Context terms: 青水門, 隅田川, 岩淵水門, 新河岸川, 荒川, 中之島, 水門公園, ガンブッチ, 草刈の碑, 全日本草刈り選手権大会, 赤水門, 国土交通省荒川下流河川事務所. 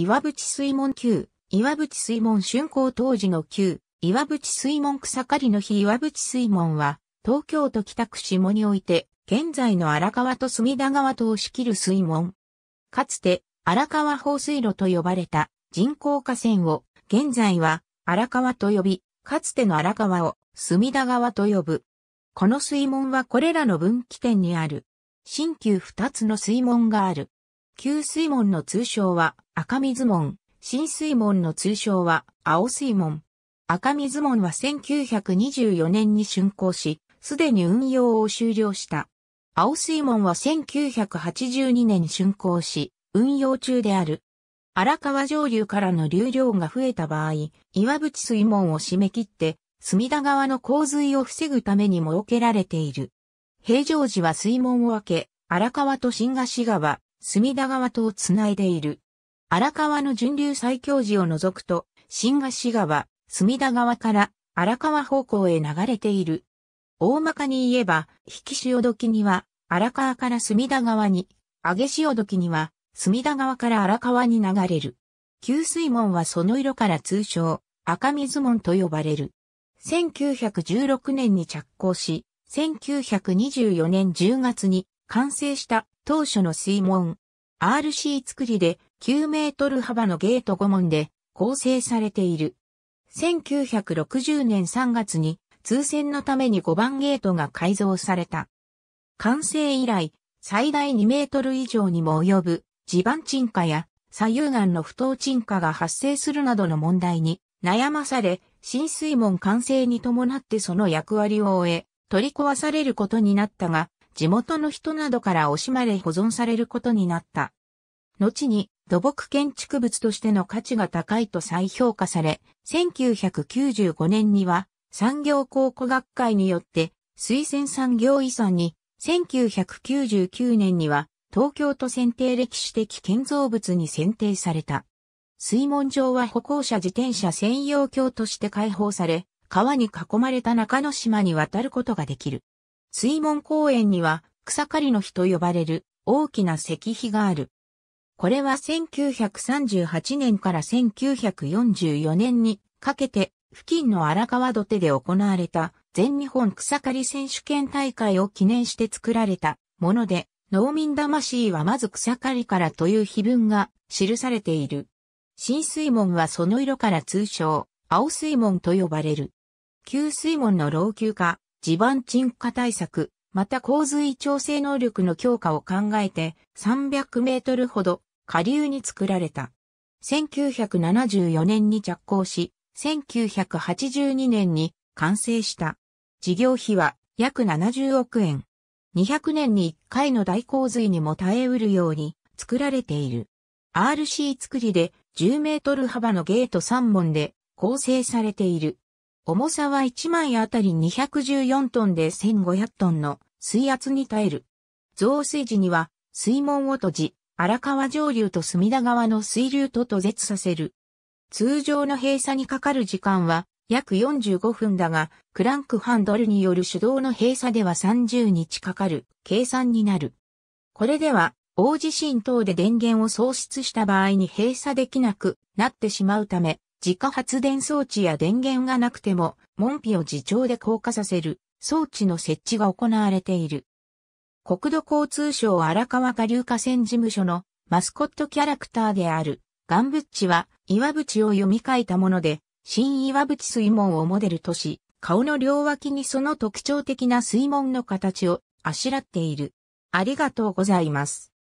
岩淵水門旧、岩淵水門竣工当時の旧、岩淵水門草刈りの日岩淵水門は、東京都北区下において、現在の荒川と隅田川とを仕切る水門。かつて、荒川放水路と呼ばれた人工河川を、現在は荒川と呼び、かつての荒川を隅田川と呼ぶ。この水門はこれらの分岐点にある。新旧二つの水門がある。旧水門の通称は赤水門、新水門の通称は青水門。赤水門は1924年に竣工し、すでに運用を終了した。青水門は1982年竣工し、運用中である。荒川上流からの流量が増えた場合、岩淵水門を締め切って、隅田川の洪水を防ぐために設けられている。平常時は水門を開け、荒川と新河岸川、隅田川とをつないでいる。荒川の準流最強時を除くと、新河岸川、隅田川から荒川方向へ流れている。大まかに言えば、引潮時には荒川から隅田川に、上げ潮時には隅田川から荒川に流れる。旧水門はその色から通称、赤水門と呼ばれる。1916年に着工し、1924年10月に完成した当初の水門。RC 造りで9メートル幅のゲート5門で構成されている。1960年3月に通船のために5番ゲートが改造された。完成以来、最大2メートル以上にも及ぶ地盤沈下や左右岸の不当沈下が発生するなどの問題に悩まされ、新水門完成に伴ってその役割を終え、取り壊されることになったが、地元の人などから惜しまれ保存されることになった。後に土木建築物としての価値が高いと再評価され、1995年には産業考古学会によって推薦産業遺産に、1999年には東京都選定歴史的建造物に選定された。水門上は歩行者自転車専用橋として開放され、川に囲まれた中之島に渡ることができる。水門公園には草刈りの日と呼ばれる大きな石碑がある。これは1938年から1944年にかけて付近の荒川土手で行われた全日本草刈り選手権大会を記念して作られたもので、農民魂はまず草刈りからという碑文が記されている。新水門はその色から通称青水門と呼ばれる。旧水門の老朽化、地盤沈下対策、また洪水調整能力の強化を考えて300メートルほど下流に作られた。1974年に着工し、1982年に完成した。事業費は約70億円。200年に1回の大洪水にも耐えうるように作られている。RC 造りで10メートル幅のゲート3門で構成されている。重さは1枚あたり214トンで1500トンの水圧に耐える。増水時には水門を閉じ、荒川上流と隅田川の水流と途絶させる。通常の閉鎖にかかる時間は約45分だが、クランクハンドルによる手動の閉鎖では30日かかる計算になる。これでは大地震等で電源を喪失した場合に閉鎖できなくなってしまうため、自家発電装置や電源がなくても、門扉を自重で降下させる装置の設置が行われている。国土交通省荒川下流河川事務所のマスコットキャラクターであるガンブッチは岩淵を読み替えたもので、新岩淵水門をモデルとし、顔の両脇にその特徴的な水門の形をあしらっている。ありがとうございます。